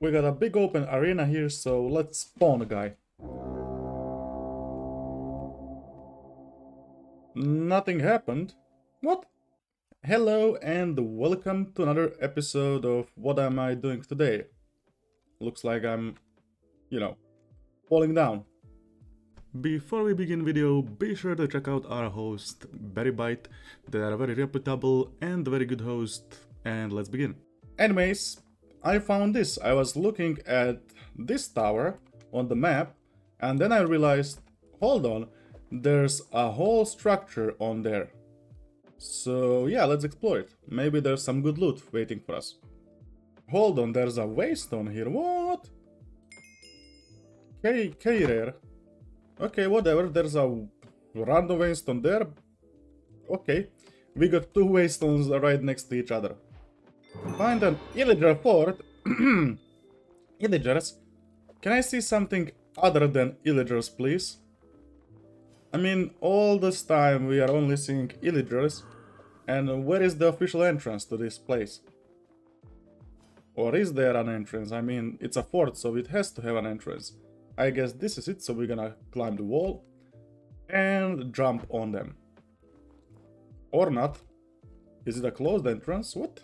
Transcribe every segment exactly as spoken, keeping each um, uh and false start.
We got a big open arena here, so let's spawn a guy. Nothing happened. What? Hello and welcome to another episode of What Am I Doing Today? Looks like I'm, you know, falling down. Before we begin video, be sure to check out our host, Berrybyte. They are a very reputable and very good host, and let's begin. Anyways, I found this. I was looking at this tower on the map, and then I realized, hold on, there's a whole structure on there. So yeah, let's explore it. Maybe there's some good loot waiting for us. Hold on, there's a waystone here. What? Hey, hey there. Okay, whatever, there's a random waystone there. Okay, we got two waystones right next to each other. Find an Illager fort. Illagers, can I see something other than Illagers, please? I mean, all this time we are only seeing Illagers, and where is the official entrance to this place? Or is there an entrance? I mean, it's a fort, so it has to have an entrance. I guess this is it, so we're gonna climb the wall and jump on them. Or not. Is it a closed entrance? What?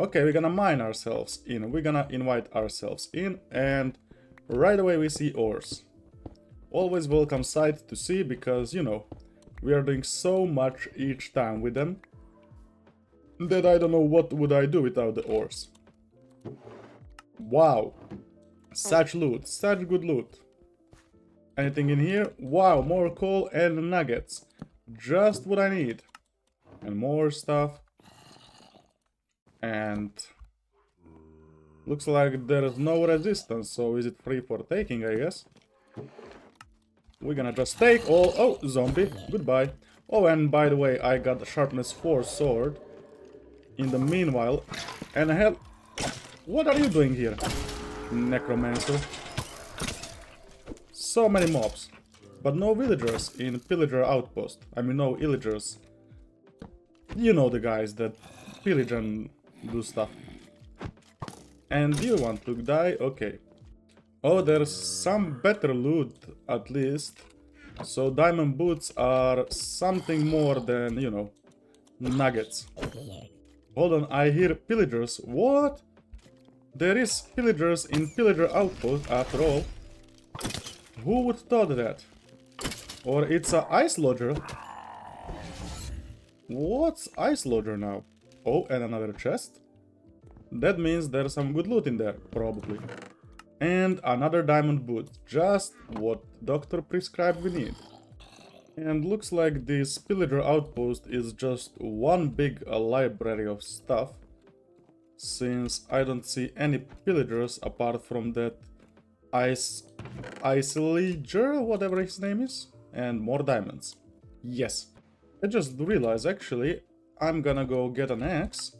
Okay, we're gonna mine ourselves in. We're gonna invite ourselves in, and right away we see ores. Always welcome sight to see, because, you know, we are doing so much each time with them that I don't know what would I do without the ores. Wow, such loot, such good loot. Anything in here? Wow, more coal and nuggets, just what I need. And more stuff. And looks like there's no resistance, so is it free for taking, I guess? We're gonna just take all... Oh, zombie. Goodbye. Oh, and by the way, I got the sharpness four sword in the meanwhile. And hell... What are you doing here, necromancer? So many mobs. But no villagers in pillager outpost. I mean, no illagers. You know, the guys that pillage and do stuff. And you want to die? Okay. Oh, there's some better loot, at least. So diamond boots are something more than, you know, nuggets. Hold on, I hear pillagers. What? There is pillagers in pillager outpost, after all. Who would thought that? Or it's an ice lodger. What's ice lodger now? Oh, and another chest. That means there's some good loot in there, probably. And another diamond boot, just what doctor prescribed we need. And looks like this pillager outpost is just one big uh, library of stuff, since I don't see any pillagers apart from that ice Illager, whatever his name is, and more diamonds. Yes, I just realized actually I'm gonna go get an axe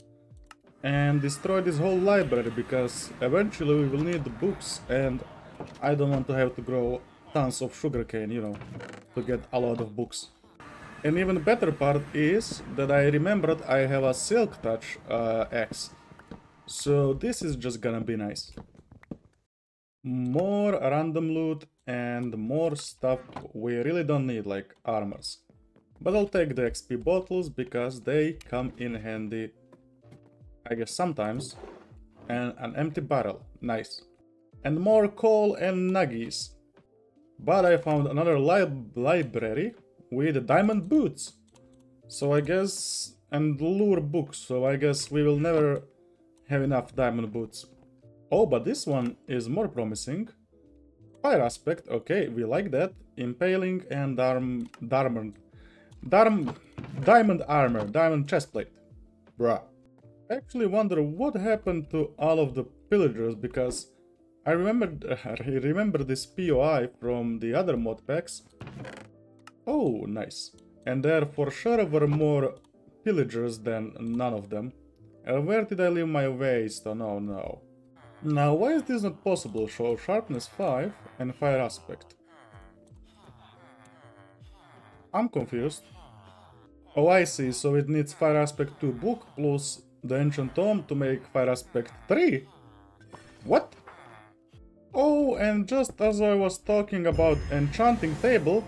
and destroy this whole library, because eventually we will need the books, and I don't want to have to grow tons of sugarcane, you know, to get a lot of books. And even better part is that I remembered I have a silk touch uh, axe, so this is just gonna be nice. More random loot and more stuff we really don't need, like armors. But I'll take the X P bottles because they come in handy, I guess, sometimes. And an empty barrel, nice. And more coal and nuggies. But I found another lib library with diamond boots. So I guess, and lure books, so I guess we will never have enough diamond boots. Oh, but this one is more promising. Fire aspect, okay, we like that. Impaling and arm, darmond. Darm, diamond armor, diamond chestplate. Bruh. I actually wonder what happened to all of the pillagers, because I remember, I remember this P O I from the other mod packs. Oh, nice. And there for sure were more pillagers than none of them. And where did I leave my waste? Oh, no, no. Now, why is this not possible? Show sharpness five and fire aspect. I'm confused. Oh, I see, so it needs Fire Aspect two book plus the Ancient Tome to make Fire Aspect three? What? Oh, and just as I was talking about enchanting table,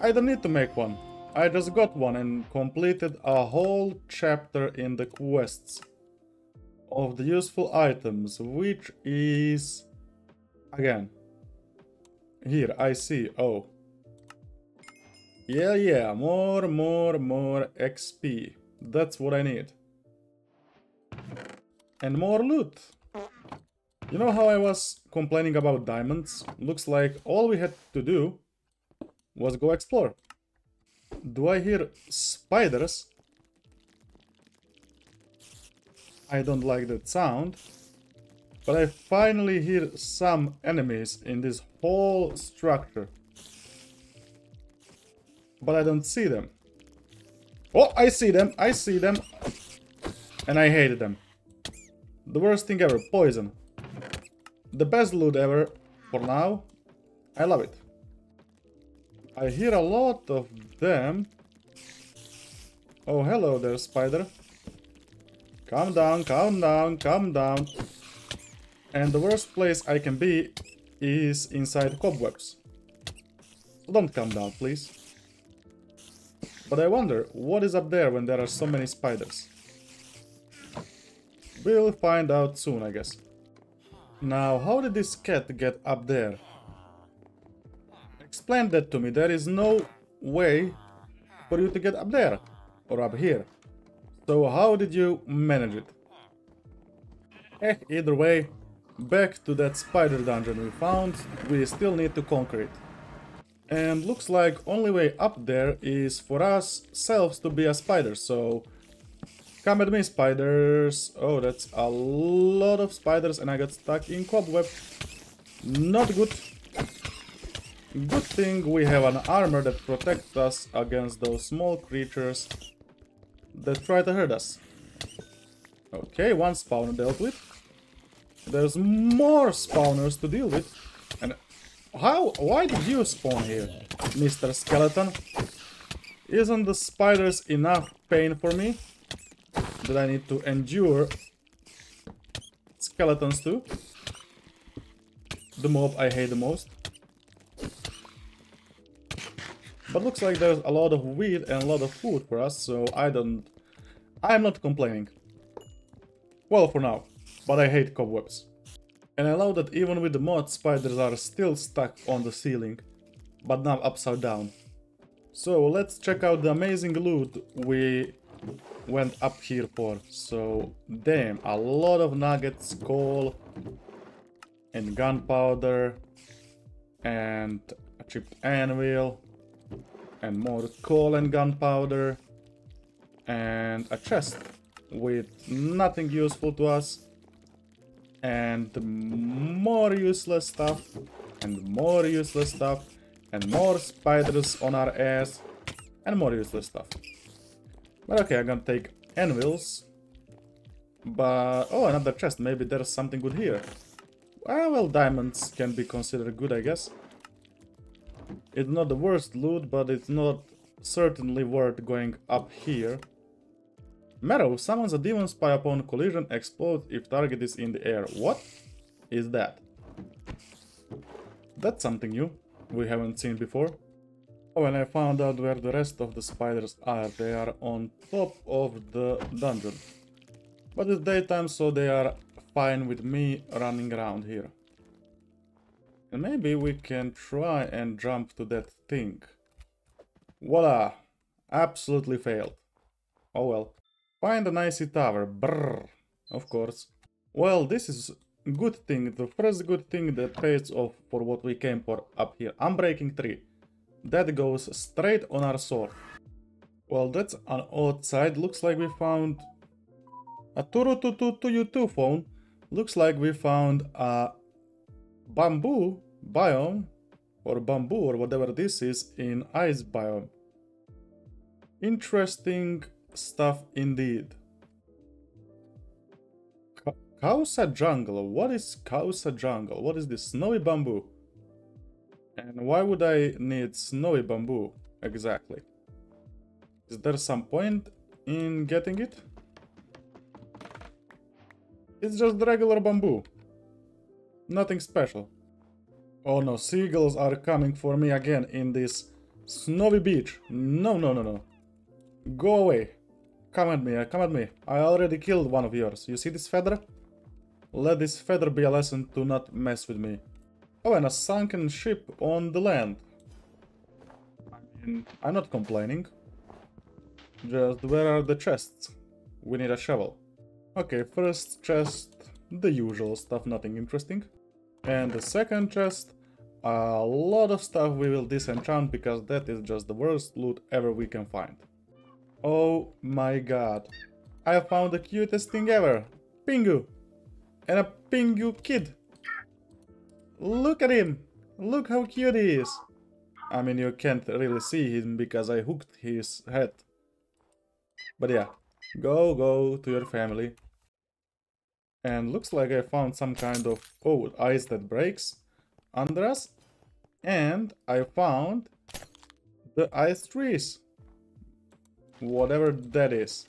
I don't need to make one. I just got one and completed a whole chapter in the quests of the useful items, which is again here. I see. Oh, yeah, yeah, more, more, more X P. That's what I need, and more loot. You know how I was complaining about diamonds? Looks like all we had to do was go explore. Do I hear spiders? I don't like that sound, but I finally hear some enemies in this whole structure. But I don't see them. Oh, I see them, I see them. And I hated them. The worst thing ever, poison. The best loot ever, for now. I love it. I hear a lot of them. Oh, hello there, spider. Calm down, calm down, calm down. And the worst place I can be is inside cobwebs. So don't calm down, please. But I wonder, what is up there when there are so many spiders? We'll find out soon, I guess. Now, how did this cat get up there? Explain that to me. There is no way for you to get up there or up here. So how did you manage it? Eh, either way, back to that spider dungeon we found. We still need to conquer it. And looks like only way up there is for us selves to be a spider, so come at me, spiders. Oh, that's a lot of spiders, and I got stuck in cobweb. Not good. Good thing we have an armor that protects us against those small creatures that try to hurt us. Okay, one spawner dealt with. There's more spawners to deal with. And how? Why did you spawn here, Mister Skeleton? Isn't the spiders enough pain for me? That I need to endure skeletons too. The mob I hate the most. But looks like there's a lot of weed and a lot of food for us, so I don't... I'm not complaining. Well, for now. But I hate cobwebs. And I love that even with the mod, spiders are still stuck on the ceiling. But now upside down. So let's check out the amazing loot we... went up here for. So damn, a lot of nuggets, coal and gunpowder and a chipped anvil and more coal and gunpowder and a chest with nothing useful to us and more useless stuff and more useless stuff and more spiders on our ass and more useless stuff. But okay, I'm gonna take anvils. But oh, another chest. Maybe there's something good here. Ah, well, diamonds can be considered good, I guess. It's not the worst loot, but it's not certainly worth going up here. Marrow summons a demon spy upon collision, explodes if target is in the air. What is that? That's something new we haven't seen before. When I found out where the rest of the spiders are, they are on top of the dungeon. But it's daytime, so they are fine with me running around here. And maybe we can try and jump to that thing. Voila! Absolutely failed. Oh well. Find an icy tower. Brrr. Of course. Well, this is a good thing. The first good thing that pays off for what we came for up here. Unbreaking three. That goes straight on our sword. Well, that's an odd sight. Looks like we found a Turututututu phone. Looks like we found a bamboo biome or bamboo or whatever this is in ice biome. Interesting stuff indeed. Kausa jungle. What is Kausa jungle? What is this? Snowy bamboo. And why would I need snowy bamboo, exactly? Is there some point in getting it? It's just regular bamboo. nothing special. Oh no, seagulls are coming for me again in this snowy beach. No, no, no, no. Go away. Come at me, come at me. I already killed one of yours. You see this feather? Let this feather be a lesson to not mess with me. Oh, and a sunken ship on the land. I mean, I'm not complaining. Just where are the chests? We need a shovel. Okay, first chest, the usual stuff, nothing interesting. And the second chest, a lot of stuff we will disenchant because that is just the worst loot ever we can find. Oh my god. I have found the cutest thing ever. Pingu. And a Pingu kid. Look at him. Look how cute he is. I mean, you can't really see him because I hooked his head. But yeah. Go, go to your family. And looks like I found some kind of oh, ice that breaks under us. And I found the ice trees. Whatever that is.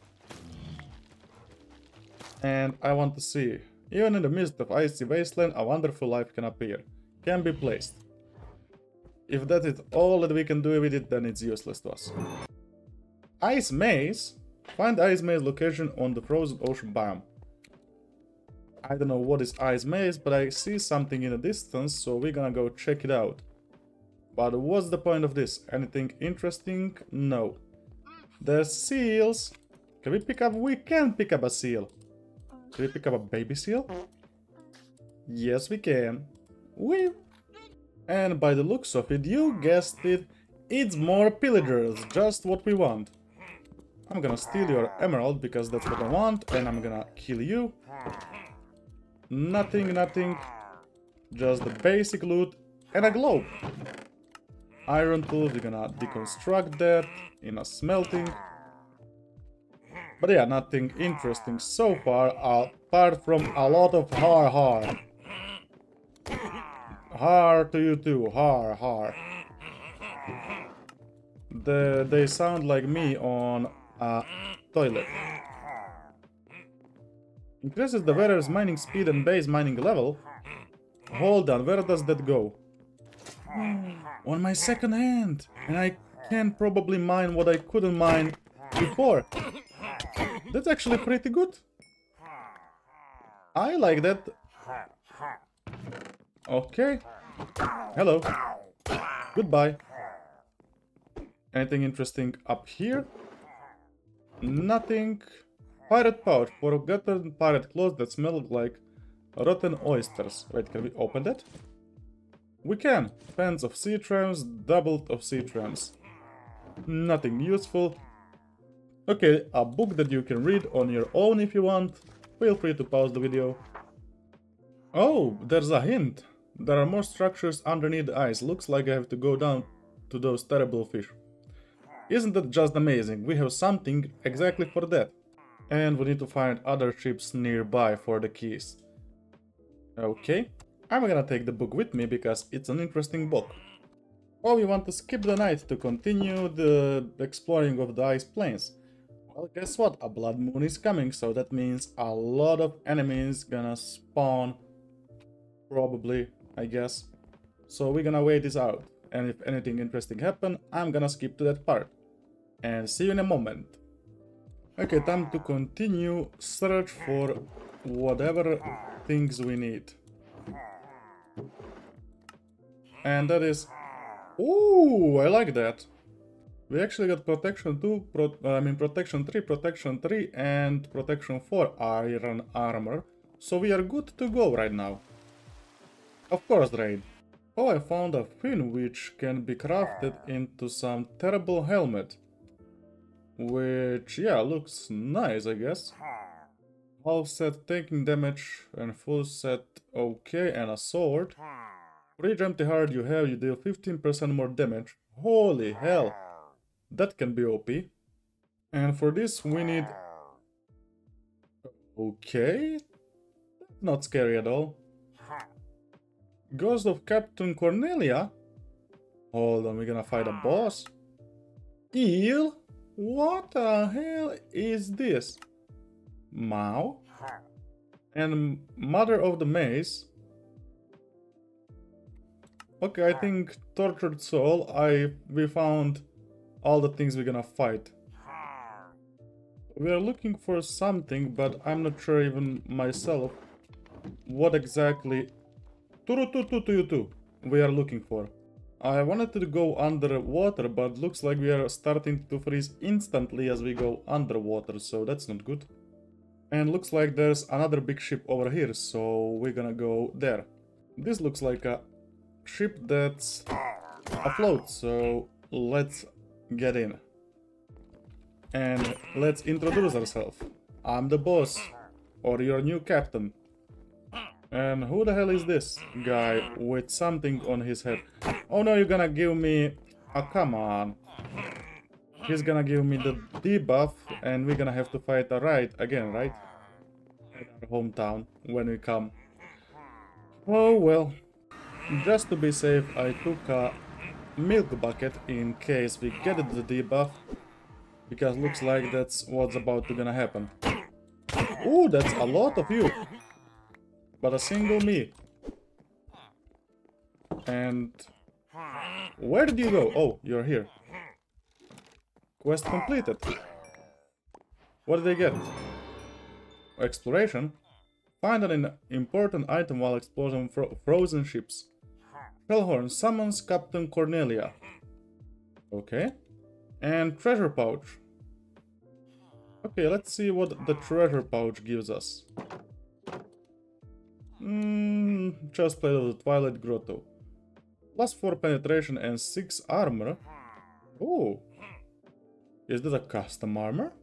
And I want to see. Even in the midst of icy wasteland, a wonderful life can appear. Can be placed. If that is all that we can do with it, then it's useless to us. Ice maze? Find ice maze location on the frozen ocean biome. I don't know what is ice maze, but I see something in the distance, so we're gonna go check it out. But what's the point of this? Anything interesting? No. There's seals. Can we pick up? We can pick up a seal. Can we pick up a baby seal? Yes, we can. We. And by the looks of it, you guessed it, it's more pillagers, just what we want. I'm gonna steal your emerald because that's what I want, and I'm gonna kill you. Nothing, nothing. Just the basic loot and a globe. Iron tools, we're gonna deconstruct that in a smelting. But yeah, nothing interesting so far, apart from a lot of har har. Har to you too, har har. The, they sound like me on a toilet. Increases the wearer's mining speed and base mining level. Hold on, where does that go? On my second hand! And I can probably mine what I couldn't mine before. That's actually pretty good. I like that. Okay. Hello. Goodbye. Anything interesting up here? Nothing. Pirate pouch. Forgotten pirate clothes that smelled like rotten oysters. Wait, can we open that? We can. Pans of sea trams, doubled of sea trams. Nothing useful. Okay, a book that you can read on your own if you want. Feel free to pause the video. Oh, there's a hint. There are more structures underneath the ice. Looks like I have to go down to those terrible fish. Isn't that just amazing? We have something exactly for that. And we need to find other ships nearby for the keys. Okay. I'm gonna take the book with me because it's an interesting book. Oh, we want to skip the night to continue the exploring of the ice plains. Well, guess what? A blood moon is coming, so that means a lot of enemies gonna spawn. Probably, I guess. So we're gonna wait this out. And if anything interesting happens, I'm gonna skip to that part. And see you in a moment. Okay, time to continue search for whatever things we need. And that is... Ooh, I like that. We actually got protection two, pro I mean protection three, protection three and protection four iron armor. So we are good to go right now. Of course, Raid. Oh, I found a fin which can be crafted into some terrible helmet. Which, yeah, looks nice, I guess. Half set taking damage and full set okay, and a sword. For each empty heart you have, you deal fifteen percent more damage. Holy hell! That can be O P. And for this we need... Okay? Not scary at all. Ghost of Captain Cornelia? Hold on, we're gonna fight a boss? Eel? What the hell is this? Mao? And Mother of the Maze? Okay, I think tortured soul, I we found all the things we're gonna fight. We are looking for something, but I'm not sure even myself what exactly we are looking for. I wanted to go underwater, but looks like we are starting to freeze instantly as we go underwater, so that's not good. And looks like there's another big ship over here, so we're gonna go there. This looks like a ship that's afloat, so let's get in. And let's introduce ourselves. I'm the boss, or your new captain. And who the hell is this guy with something on his head? Oh no, you're gonna give me... Oh, come on. He's gonna give me the debuff, and we're gonna have to fight a riot again, right? At our hometown, when we come. Oh well. Just to be safe, I took a milk bucket in case we get the debuff, because looks like that's what's about to gonna happen. Ooh, that's a lot of you! But a single me. And... where did you go? Oh, you're here. Quest completed. What did I get? Exploration. Find an important item while exploring fro frozen ships. Hellhorn summons Captain Cornelia. Okay. And treasure pouch. Okay, let's see what the treasure pouch gives us. Mm, just played of the Twilight Grotto. Plus four penetration and six armor. Oh. Is that a custom armor?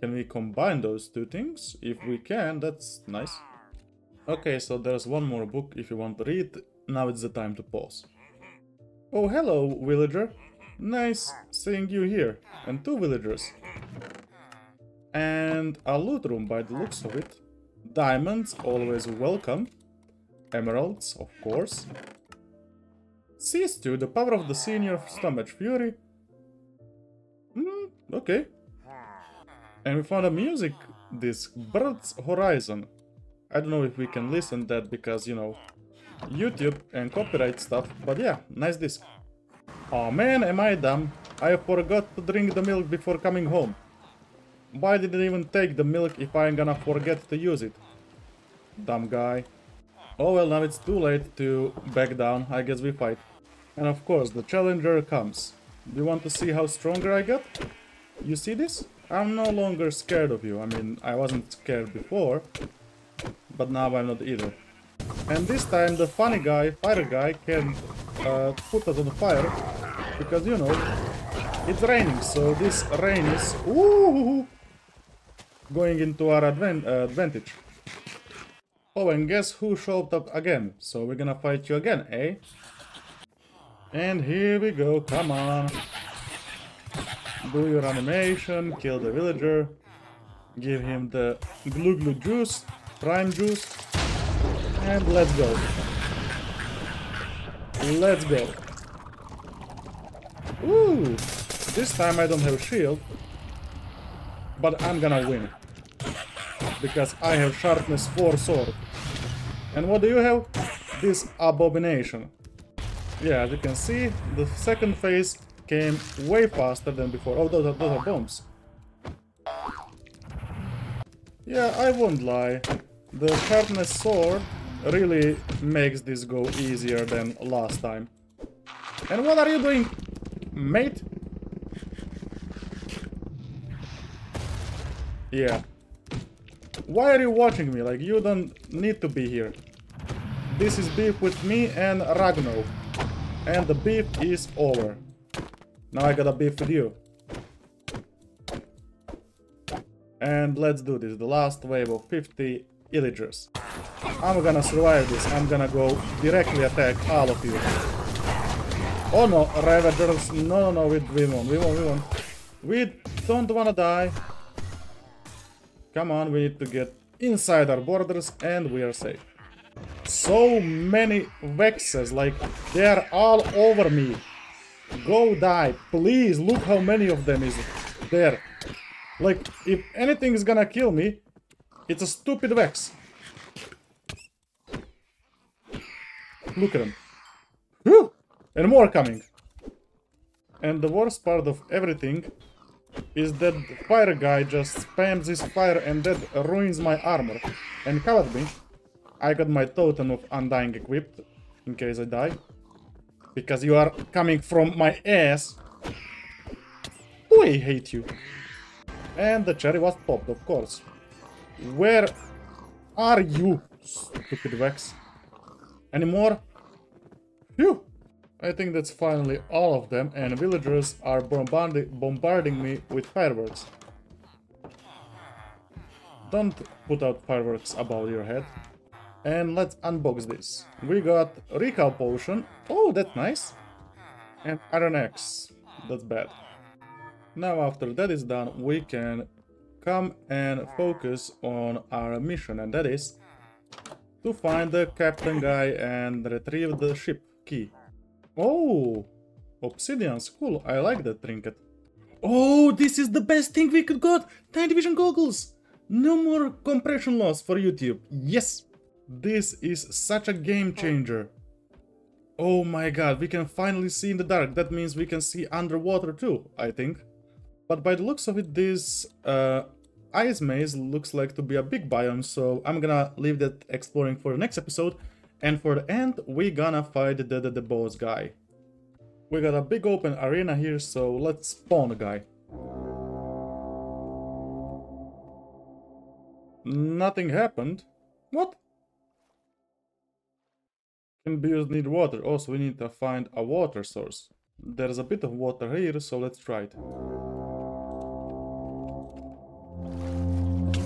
Can we combine those two things? If we can, that's nice. Okay, so there's one more book if you want to read. Now it's the time to pause. Oh, hello, villager. Nice seeing you here. And two villagers. And a loot room by the looks of it. Diamonds, always welcome. Emeralds, of course. Seas two, the power of the sea in your stomach. Fury. Mm, okay. And we found a music disc, Bird's Horizon. I don't know if we can listen to that because, you know, YouTube and copyright stuff. But yeah, nice disc. Oh man, am I dumb. I forgot to drink the milk before coming home. Why did it even take the milk if I'm gonna forget to use it? Dumb guy. Oh well, now it's too late to back down. I guess we fight. And of course, the challenger comes. Do you want to see how stronger I get? You see this? I'm no longer scared of you. I mean, I wasn't scared before, but now I'm not either. And this time the funny guy, fire guy, can uh, put us on fire, because, you know, it's raining, so this rain is ooh, going into our advan uh, advantage. Oh, and guess who showed up again? So we're gonna fight you again, eh? And here we go, come on. Do your animation, kill the villager, give him the glue glue juice, prime juice, and let's go. Let's go. Ooh, this time I don't have shield, but I'm gonna win. Because I have sharpness four sword. And what do you have? This abomination. Yeah, as you can see, the second phase came way faster than before. Oh, those are, those are bombs. Yeah, I won't lie. The sharpness sword really makes this go easier than last time. And what are you doing, mate? Yeah. Why are you watching me? Like, you don't need to be here. This is beef with me and Ragnar. And the beef is over. Now I gotta beef with you. And let's do this. The last wave of fifty Illagers. I'm gonna survive this. I'm gonna go directly attack all of you. Oh no, Ravagers. No, no, no. We, we won. We won. We won. We don't wanna die. Come on. We need to get inside our borders and we are safe. So many vexes, like, they are all over me. Go die, please. Look how many of them is there. Like, if anything is gonna kill me, it's a stupid vex. Look at them. Whew. And more coming. And the worst part of everything is that the fire guy just spams his fire and that ruins my armor. And cowardly, I got my totem of undying equipped in case I die. Because you are coming from my ass. Ooh, I hate you. And the cherry was popped, of course. Where are you, stupid Vex? Any more? Phew! I think that's finally all of them, and villagers are bombardi- bombarding me with fireworks. Don't put out fireworks above your head. And let's unbox this. We got Recall Potion. Oh, that's nice. And Iron Axe. That's bad. Now after that is done, we can come and focus on our mission, and that is to find the captain guy and retrieve the ship key. Oh, obsidians, cool, I like that trinket. Oh, this is the best thing we could got! Titan Division goggles! No more compression loss for YouTube, yes! This is such a game changer. Oh my god, we can finally see in the dark, that means we can see underwater too, I think. But by the looks of it, this uh, ice maze looks like to be a big biome, so I'm gonna leave that exploring for the next episode. And for the end, we gonna fight the, the, the boss guy. We got a big open arena here, so let's spawn the guy. Nothing happened. What? Can beers need water? Also, we need to find a water source. There's a bit of water here, so let's try it.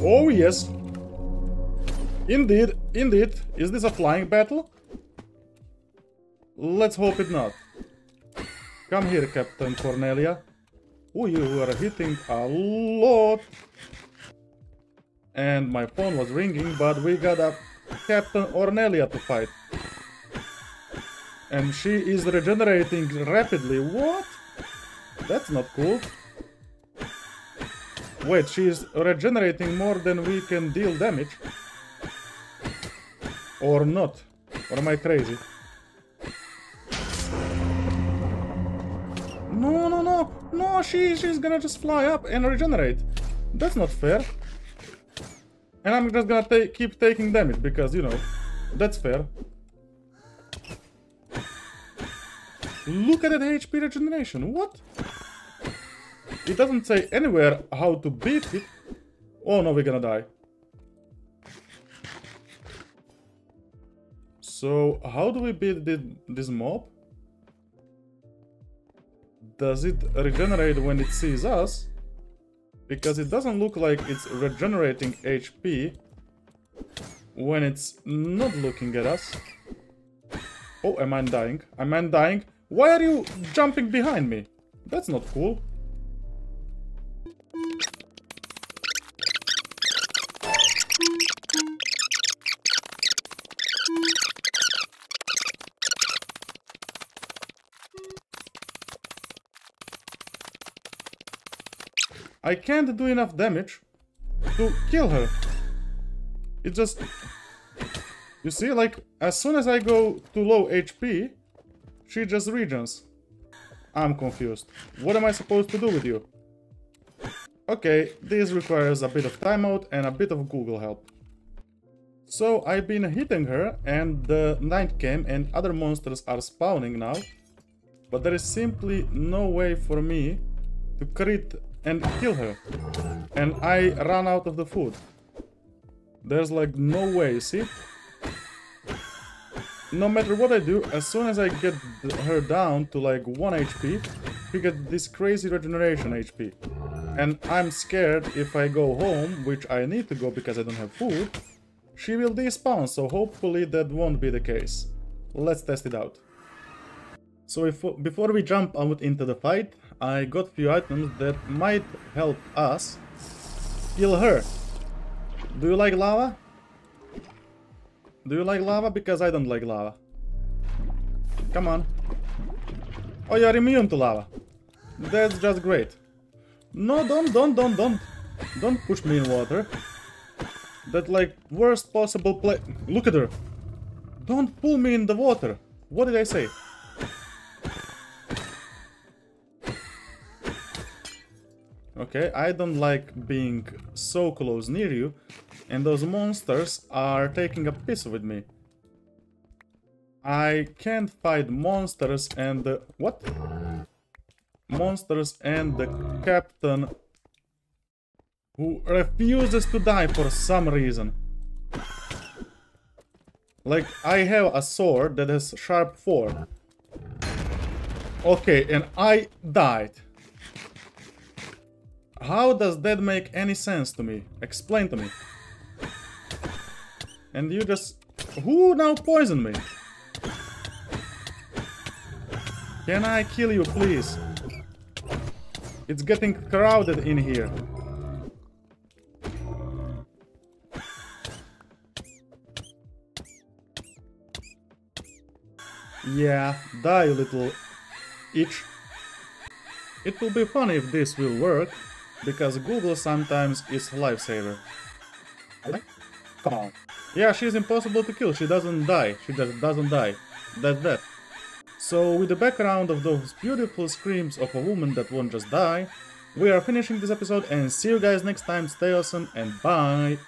Oh yes! Indeed, indeed. Is this a flying battle? Let's hope it not. Come here, Captain Cornelia. Oh, you are hitting a lot. And my phone was ringing, but we got a Captain Cornelia to fight. And she is regenerating rapidly. What? That's not cool. Wait, she is regenerating more than we can deal damage. Or not. Or am I crazy? No, no, no. No, she, she's gonna just fly up and regenerate. That's not fair. And I'm just gonna ta- keep taking damage because, you know, that's fair. Look at that H P regeneration. What? It doesn't say anywhere how to beat it. Oh no, we're gonna die. So, how do we beat this mob? Does it regenerate when it sees us? Because it doesn't look like it's regenerating H P when it's not looking at us. Oh, am I dying? Am I dying? Why are you jumping behind me? That's not cool. I can't do enough damage to kill her. It just... You see, like, as soon as I go to low H P, she just regens. I'm confused. What am I supposed to do with you? Okay, this requires a bit of timeout and a bit of Google help. So, I've been hitting her, and the night came, and other monsters are spawning now. But there is simply no way for me to crit and kill her, and I run out of the food. There's like no way, see? No matter what I do, as soon as I get her down to like one H P, we get this crazy regeneration H P. And I'm scared if I go home, which I need to go because I don't have food, she will despawn, so hopefully that won't be the case. Let's test it out. So if, before we jump out into the fight, I got few items that might help us kill her. Do you like lava? Do you like lava? Because I don't like lava. Come on. Oh, you are immune to lava. That's just great. No, don't, don't, don't, don't. Don't push me in water. That like worst possible play. Look at her. Don't pull me in the water. What did I say? Okay, I don't like being so close near you, and those monsters are taking a piss with me. I can't fight monsters and the... What? Monsters and the captain who refuses to die for some reason. Like, I have a sword that has sharp four. Okay, and I died. How does that make any sense to me? Explain to me. And you just... Who now poisoned me? Can I kill you, please? It's getting crowded in here. Yeah, die, you little itch. It will be funny if this will work, because Google sometimes is a lifesaver. Come on. Yeah, she's impossible to kill. She doesn't die. She just doesn't die. That's that. So, with the background of those beautiful screams of a woman that won't just die, we are finishing this episode, and see you guys next time. Stay awesome and bye!